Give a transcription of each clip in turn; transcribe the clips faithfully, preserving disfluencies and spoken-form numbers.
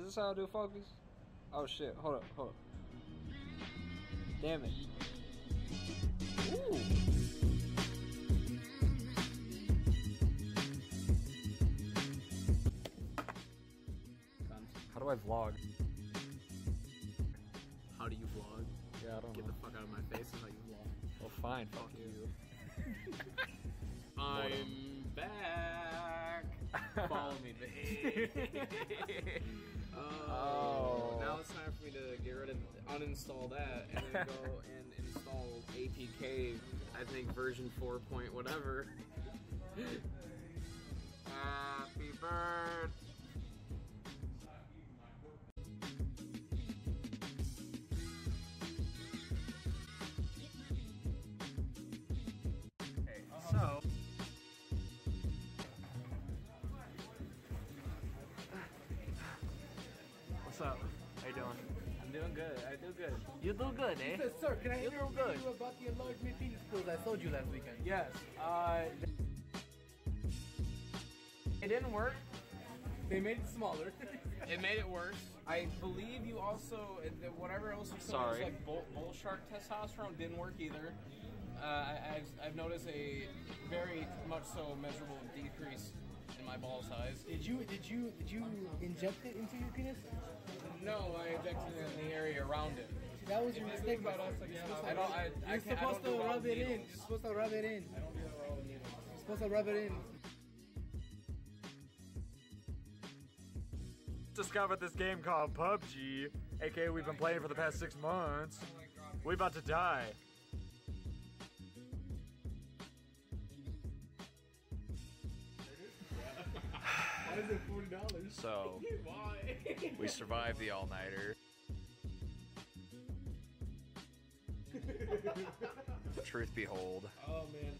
is this how I do focus? Oh shit, hold up, hold up. Damn it. Ooh. How do I vlog? How do you vlog? Yeah, I don't Get know. Get the fuck out of my face and how you vlog. Well, fine, fuck, fuck you. you. I'm back! Follow me, babe. Oh, oh. Now it's time for me to get rid of, uninstall that, and then go and install A P K, I think version four point whatever. Happy bird. So, what's up? How you doing? I'm doing good. I do good. You do good, eh? Says, sir, can I you hear good. you about your large meeting skills I told you last weekend? Yes. Uh, it didn't work. They made it smaller. It made it worse. I believe you also, whatever else you saw, like bull, bull shark testosterone didn't work either. Uh, I, I've, I've noticed a very much so measurable decrease in my ball size. Did you did you did you inject it into your penis? No, I injected it in the area around it. That was your mistake, by the way. I don't. I, I You're supposed to rub it in. You're supposed to rub it in. You're supposed to rub it in. Discovered this game called P U B G, aka we've been playing for the past six months. We're about to die. Why is it forty dollars? So, we survived the all-nighter. Truth behold. Oh, man.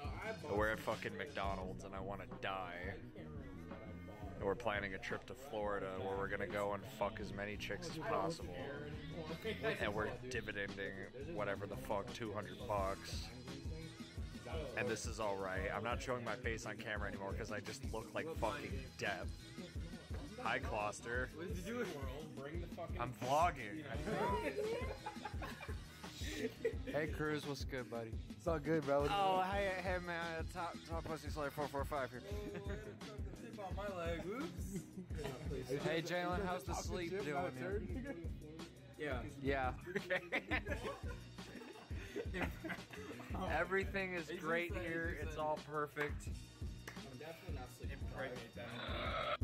Oh, we're at fucking McDonald's and I want to die. And we're planning a trip to Florida where we're going to go and fuck as many chicks as possible. And we're dividending whatever the fuck, two hundred bucks. And this is alright. I'm not showing my face on camera anymore because I just look like fucking death. Hi, Closter. What did you do in the world? Bring the fucking. I'm vlogging. Hey, Cruz, what's good, buddy? It's all good, bro. What's oh, hey, hey, man. Top, top pussy slayer four four five here. Oh, on my leg. Oops. Hey, Jalen, how's the sleep doing, man? Yeah. Yeah. Okay. Everything is great here. It's all perfect. I'm definitely not sleeping. Impregnate that.